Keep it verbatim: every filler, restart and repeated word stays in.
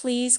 Please